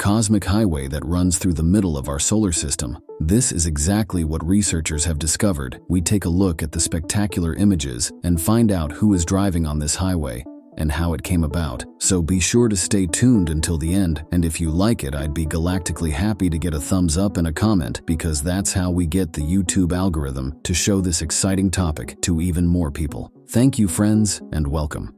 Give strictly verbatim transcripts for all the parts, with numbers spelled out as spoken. cosmic highway that runs through the middle of our solar system. This is exactly what researchers have discovered. We take a look at the spectacular images and find out who is driving on this highway and how it came about. So be sure to stay tuned until the end, and if you like it, I'd be galactically happy to get a thumbs up and a comment, because that's how we get the YouTube algorithm to show this exciting topic to even more people. Thank you, friends, and welcome.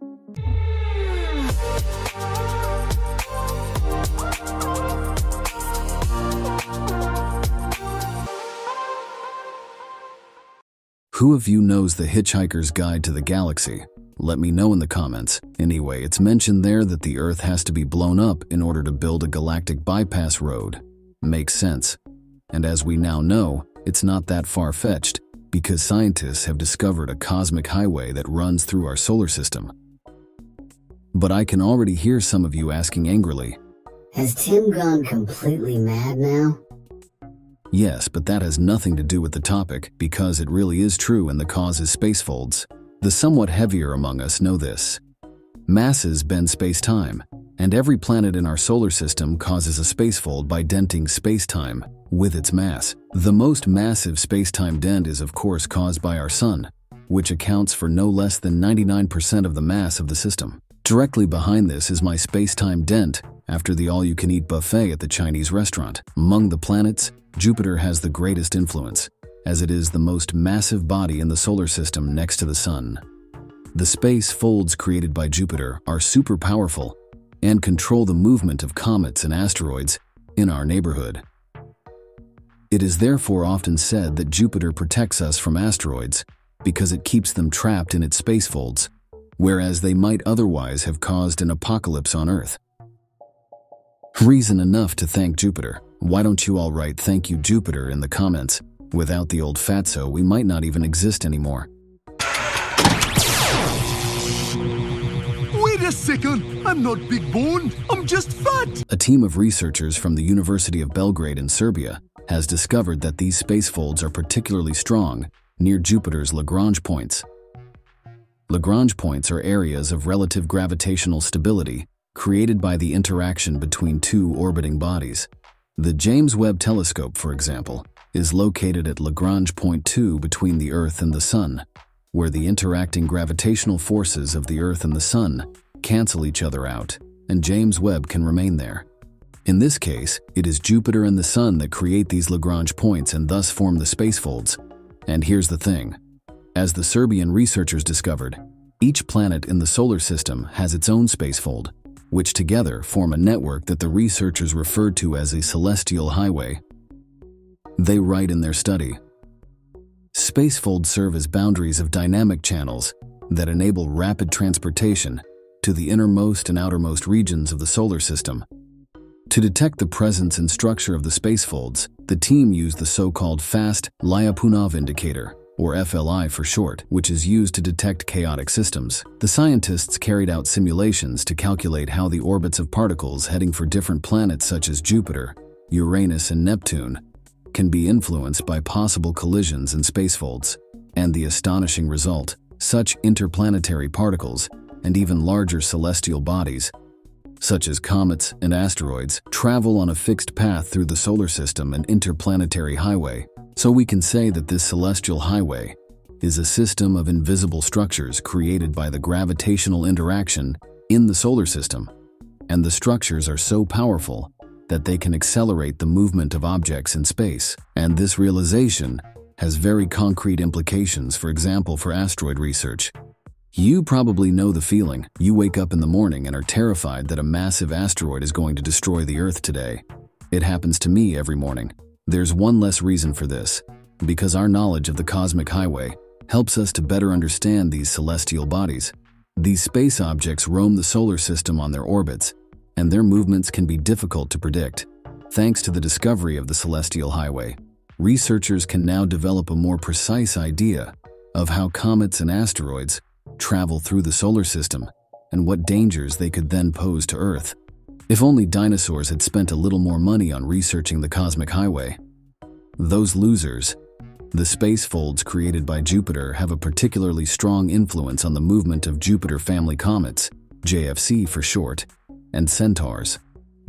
Who of you knows The Hitchhiker's Guide to the Galaxy? Let me know in the comments. Anyway, it's mentioned there that the Earth has to be blown up in order to build a galactic bypass road. Makes sense. And as we now know, it's not that far-fetched, because scientists have discovered a cosmic highway that runs through our solar system. But I can already hear some of you asking angrily, "Has Tim gone completely mad now?" Yes, but that has nothing to do with the topic, because it really is true, and the cause is space folds. The somewhat heavier among us know this. Masses bend space-time, and every planet in our solar system causes a spacefold by denting space-time with its mass. The most massive space-time dent is of course caused by our Sun, which accounts for no less than ninety-nine percent of the mass of the system. Directly behind this is my space-time dent after the all-you-can-eat buffet at the Chinese restaurant. Among the planets, Jupiter has the greatest influence, as it is the most massive body in the solar system next to the Sun. The space folds created by Jupiter are super powerful and control the movement of comets and asteroids in our neighborhood. It is therefore often said that Jupiter protects us from asteroids because it keeps them trapped in its space folds, whereas they might otherwise have caused an apocalypse on Earth. Reason enough to thank Jupiter. Why don't you all write "Thank you, Jupiter" in the comments? Without the old fatso, we might not even exist anymore. Wait a second, I'm not big boned, I'm just fat. A team of researchers from the University of Belgrade in Serbia has discovered that these space folds are particularly strong near Jupiter's Lagrange points. Lagrange points are areas of relative gravitational stability created by the interaction between two orbiting bodies. The James Webb Telescope, for example, is located at Lagrange point two between the Earth and the Sun, where the interacting gravitational forces of the Earth and the Sun cancel each other out, and James Webb can remain there. In this case, it is Jupiter and the Sun that create these Lagrange points and thus form the space folds. And here's the thing. As the Serbian researchers discovered, each planet in the solar system has its own space fold, which together form a network that the researchers referred to as a celestial highway. They write in their study, "Spacefolds serve as boundaries of dynamic channels that enable rapid transportation to the innermost and outermost regions of the solar system." To detect the presence and structure of the spacefolds, the team used the so-called fast Lyapunov indicator, or F L I for short, which is used to detect chaotic systems. The scientists carried out simulations to calculate how the orbits of particles heading for different planets such as Jupiter, Uranus, and Neptune can be influenced by possible collisions and spacefolds. And the astonishing result, such interplanetary particles and even larger celestial bodies, such as comets and asteroids, travel on a fixed path through the solar system, an interplanetary highway. So we can say that this celestial highway is a system of invisible structures created by the gravitational interaction in the solar system, and the structures are so powerful that they can accelerate the movement of objects in space. And this realization has very concrete implications, for example, for asteroid research. You probably know the feeling. You wake up in the morning and are terrified that a massive asteroid is going to destroy the Earth today. It happens to me every morning. There's one less reason for this, because our knowledge of the cosmic highway helps us to better understand these celestial bodies. These space objects roam the solar system on their orbits, and their movements can be difficult to predict. Thanks to the discovery of the celestial highway, researchers can now develop a more precise idea of how comets and asteroids travel through the solar system and what dangers they could then pose to Earth. If only dinosaurs had spent a little more money on researching the cosmic highway. Those losers. The space folds created by Jupiter have a particularly strong influence on the movement of Jupiter family comets, J F C for short, and centaurs.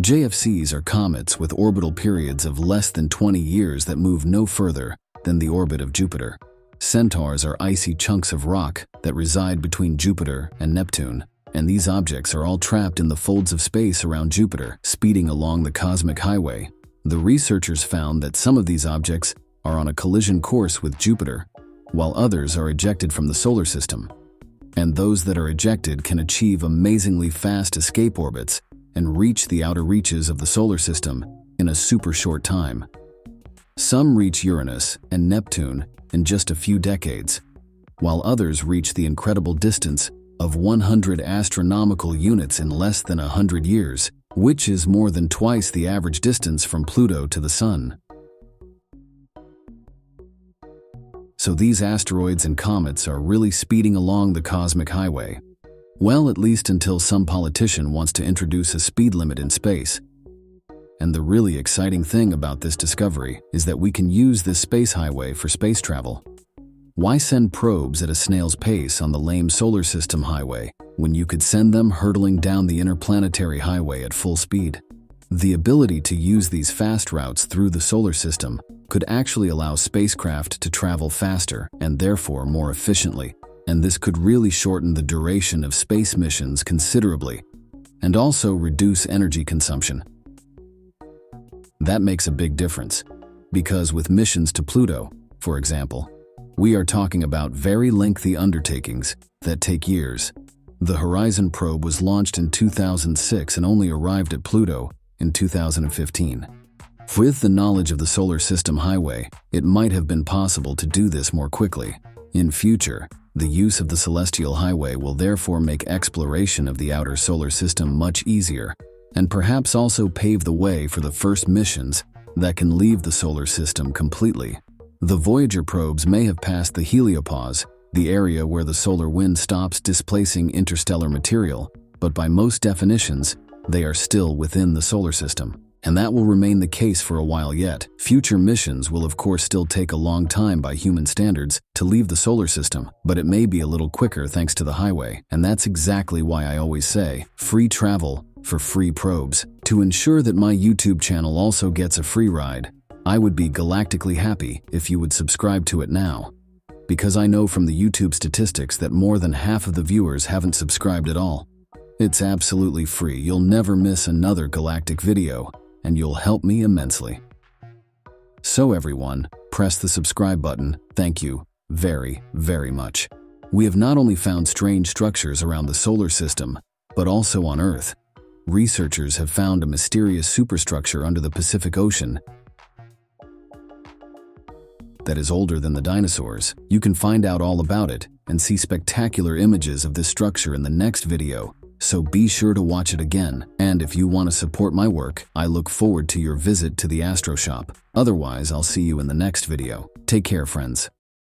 J F Cs are comets with orbital periods of less than twenty years that move no further than the orbit of Jupiter. Centaurs are icy chunks of rock that reside between Jupiter and Neptune, and these objects are all trapped in the folds of space around Jupiter, speeding along the cosmic highway. The researchers found that some of these objects are on a collision course with Jupiter, while others are ejected from the solar system. And those that are ejected can achieve amazingly fast escape orbits and reach the outer reaches of the solar system in a super short time. Some reach Uranus and Neptune in just a few decades, while others reach the incredible distance of one hundred astronomical units in less than one hundred years, which is more than twice the average distance from Pluto to the Sun. So these asteroids and comets are really speeding along the cosmic highway. Well, at least until some politician wants to introduce a speed limit in space. And the really exciting thing about this discovery is that we can use this space highway for space travel. Why send probes at a snail's pace on the lame solar system highway when you could send them hurtling down the interplanetary highway at full speed? The ability to use these fast routes through the solar system could actually allow spacecraft to travel faster and therefore more efficiently, and this could really shorten the duration of space missions considerably and also reduce energy consumption. That makes a big difference, because with missions to Pluto, for example, we are talking about very lengthy undertakings that take years. The Horizon Probe was launched in two thousand six and only arrived at Pluto in two thousand fifteen. With the knowledge of the solar system highway, it might have been possible to do this more quickly. In future, the use of the celestial highway will therefore make exploration of the outer solar system much easier, and perhaps also pave the way for the first missions that can leave the solar system completely. The Voyager probes may have passed the heliopause, the area where the solar wind stops displacing interstellar material, but by most definitions, they are still within the solar system. And that will remain the case for a while yet. Future missions will of course still take a long time by human standards to leave the solar system, but it may be a little quicker thanks to the highway. And that's exactly why I always say, free travel for free probes. To ensure that my YouTube channel also gets a free ride, I would be galactically happy if you would subscribe to it now, because I know from the YouTube statistics that more than half of the viewers haven't subscribed at all. It's absolutely free, you'll never miss another galactic video, and you'll help me immensely. So everyone, press the subscribe button. Thank you very, very much. We have not only found strange structures around the solar system, but also on Earth. Researchers have found a mysterious superstructure under the Pacific Ocean that is older than the dinosaurs. You can find out all about it and see spectacular images of this structure in the next video, so be sure to watch it again. And if you want to support my work, I look forward to your visit to the Astro Shop. Otherwise, I'll see you in the next video. Take care, friends.